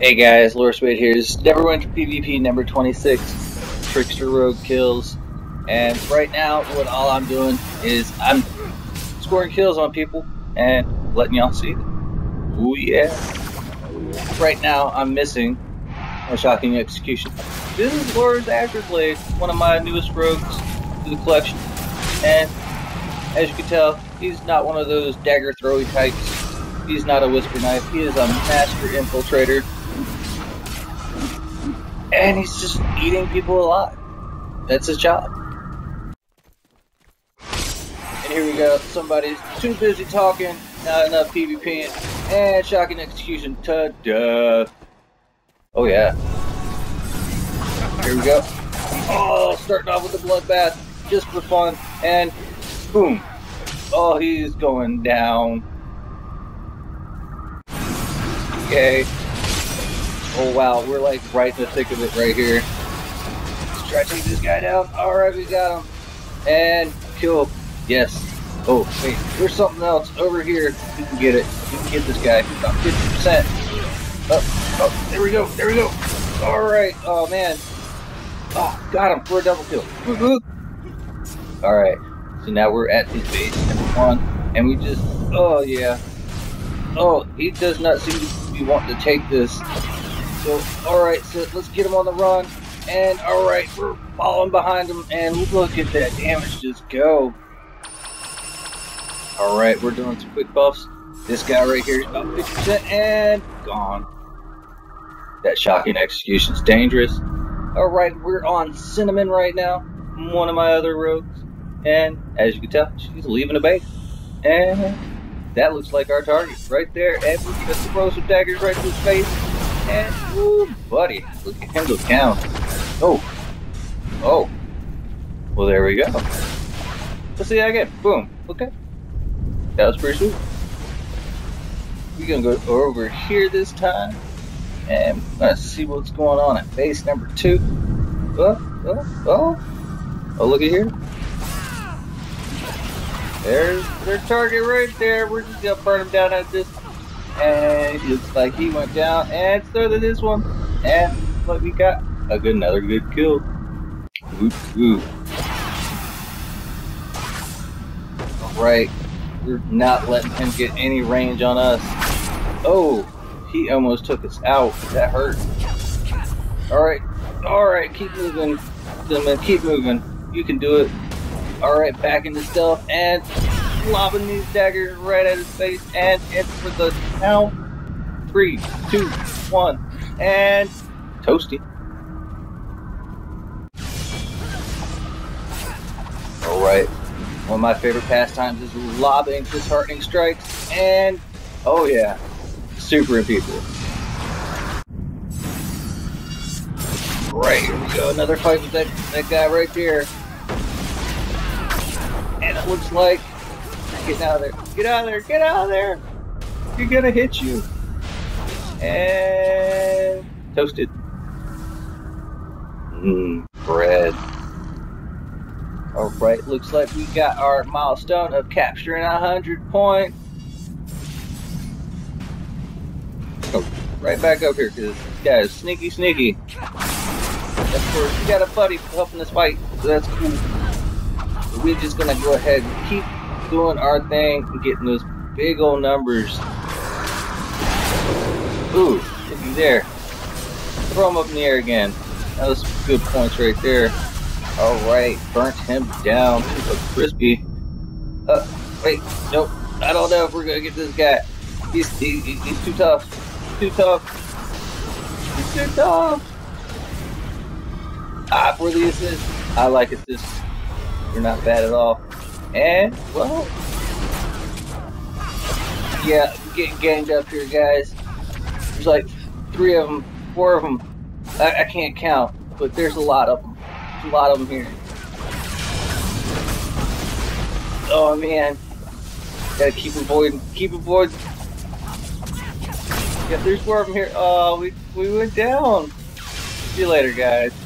Hey guys, Lorespade here. This is Neverwinter PvP number 26, Trickster Rogue kills, and right now what all I'm doing is I'm scoring kills on people and letting y'all see them. Ooh yeah. Right now I'm missing a shocking execution. This is Loris Azure Blade, one of my newest rogues to the collection, and as you can tell, he's not one of those dagger throwy types. He's not a Whisperknife, he is a Master Infiltrator. And he's just eating people alive. That's his job. And here we go. Somebody's too busy talking, not enough PvPing, and shocking execution to death. Oh yeah. Here we go. Oh, starting off with a bloodbath just for fun, and boom. Oh, he's going down. Okay. Oh wow, we're like right in the thick of it right here. Let's try to take this guy down. Alright, we got him. And kill. Yes. Oh, wait, there's something else over here. You can get it. You can get this guy. About 50%. Oh, there we go. There we go. Alright. Oh, man. Oh, got him for a double kill. Alright. So now we're at his base, number 1. And we just... Oh, yeah. Oh, he does not seem to be wanting to take this. So, alright, so let's get him on the run. And, alright, we're following behind him. And look at that damage just go. Alright, we're doing some quick buffs. This guy right here is about 50% and gone. That shocking execution's dangerous. Alright, we're on Cinnamon right now. One of my other rogues. And, as you can tell, she's leaving the base. And that looks like our target right there. And we're going to throw some daggers right to his face. And, ooh, buddy, look at him go down. Oh. Oh. Well, there we go. Let's see that again. Boom. Okay. That was pretty sweet. We're going to go over here this time. And let's see what's going on at base number 2. Oh, oh, oh. Oh, look at here. There's their target right there. We're just going to burn him down at this. And it looks like he went down, and so did this one. And look, we got a good, another good kill. Ooh, ooh. All right, we're not letting him get any range on us. Oh, he almost took us out. That hurt. All right, keep moving, Cinnamon, keep moving. You can do it. All right, back into stealth and. Lobbing these daggers right at his face, and it's for the count. 3, 2, 1, and toasty. All right, one of my favorite pastimes is lobbing disheartening strikes, and oh yeah, super people. Right, here we go, another fight with that guy right there, and it looks like. Get out of there. Get out of there. Get out of there. You're going to hit you. And... toasted. Mmm. Bread. Alright. Looks like we got our milestone of capturing 100 points. Oh, right back up here because this guy is sneaky, sneaky. Of course, we got a buddy helping us fight. So that's cool. But we're just going to go ahead and keep doing our thing and getting those big old numbers. Ooh, get me there. Throw him up in the air again. That was some good points right there. Alright, burnt him down. He looks crispy. Wait, nope. I don't know if we're gonna get this guy. He's too tough. Too tough. He's too tough. Ah, for the assist. I like assists. They're not bad at all. And, well, yeah, getting ganged up here, guys. There's like 3 of them, 4 of them. I can't count, but there's a lot of them. There's a lot of them here. Oh, man. Gotta keep avoiding, keep avoiding. Yeah, there's 4 of them here. Oh, we went down. See you later, guys.